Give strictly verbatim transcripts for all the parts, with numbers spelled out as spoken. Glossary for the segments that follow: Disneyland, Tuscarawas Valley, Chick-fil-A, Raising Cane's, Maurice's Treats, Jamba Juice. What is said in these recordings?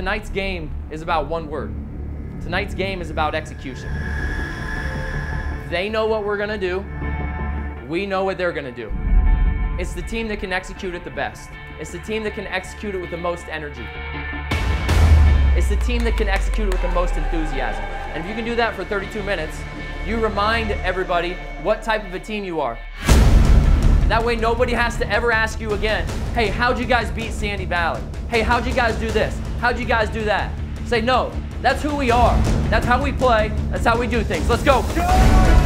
tonight's game is about one word. Tonight's game is about execution. They know what we're gonna do. We know what they're gonna do. It's the team that can execute it the best. It's the team that can execute it with the most energy. It's the team that can execute it with the most enthusiasm. And if you can do that for thirty-two minutes, you remind everybody what type of a team you are. That way nobody has to ever ask you again, hey, how'd you guys beat Sandy Valley? Hey, how'd you guys do this? How'd you guys do that? Say, no, that's who we are. That's how we play. That's how we do things. Let's go. Go!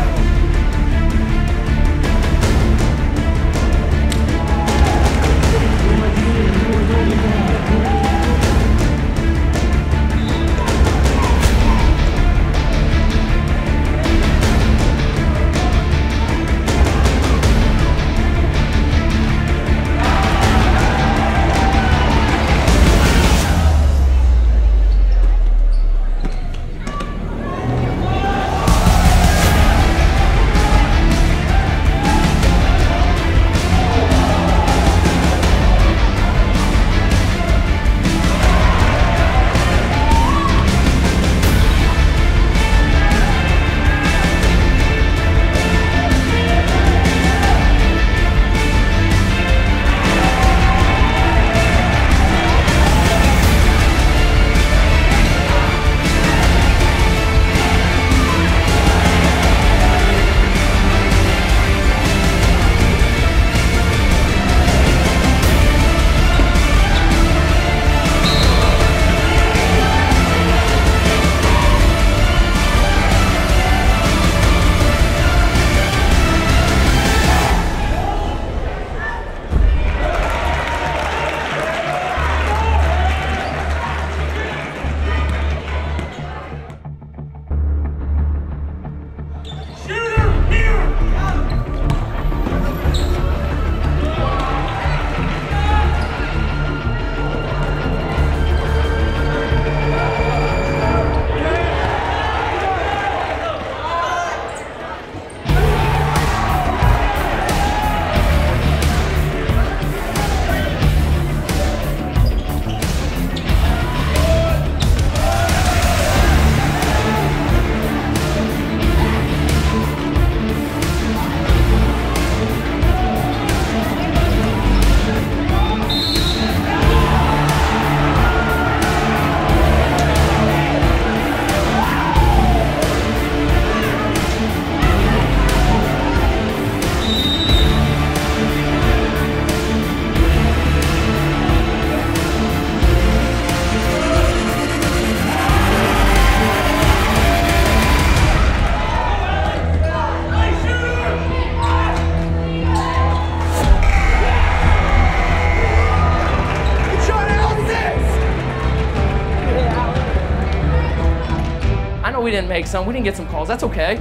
We didn't make some, we didn't get some calls, that's okay.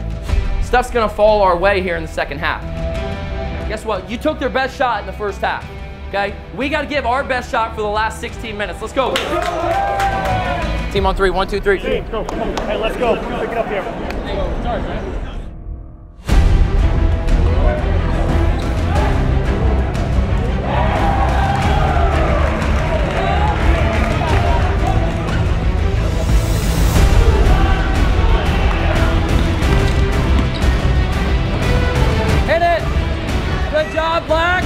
Stuff's gonna fall our way here in the second half. Guess what, you took their best shot in the first half, okay? We gotta give our best shot for the last sixteen minutes, let's go. Team on three, one, two, three. Team, go, come on. Hey, let's go, pick it up here. Sorry, man. Let's go, bud!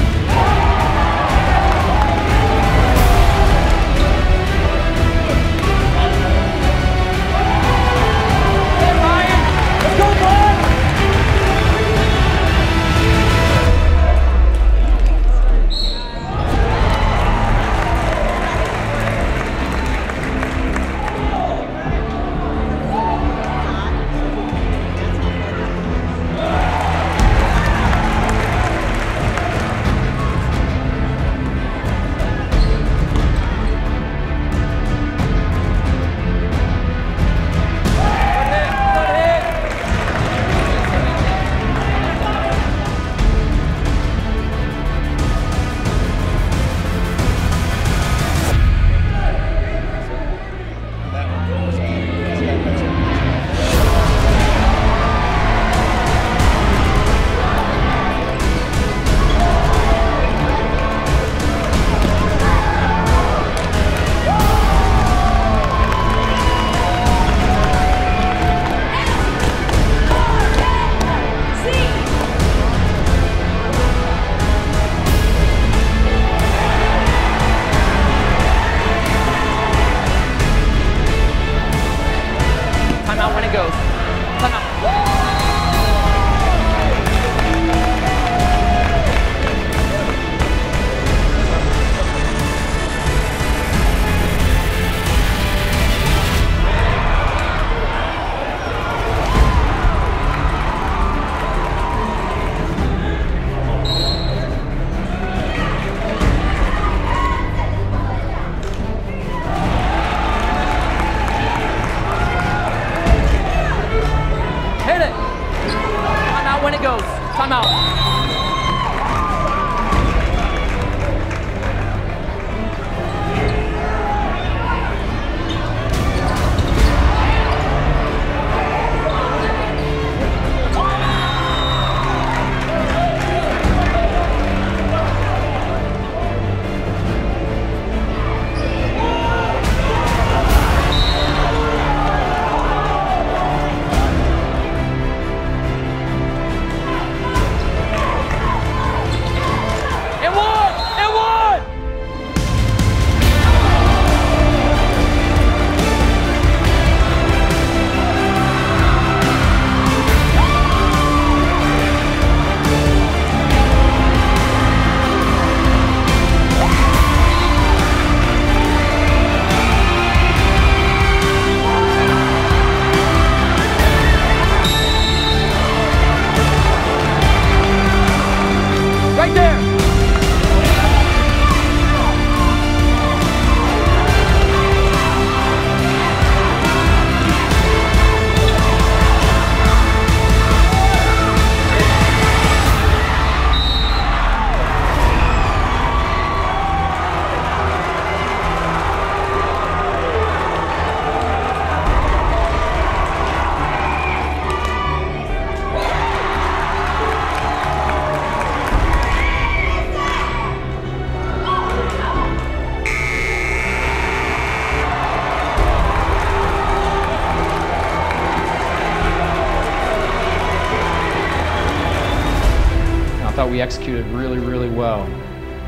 thought we executed really, really well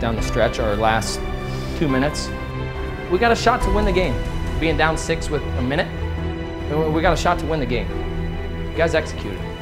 down the stretch, our last two minutes. We got a shot to win the game. Being down six with a minute, we got a shot to win the game. You guys executed.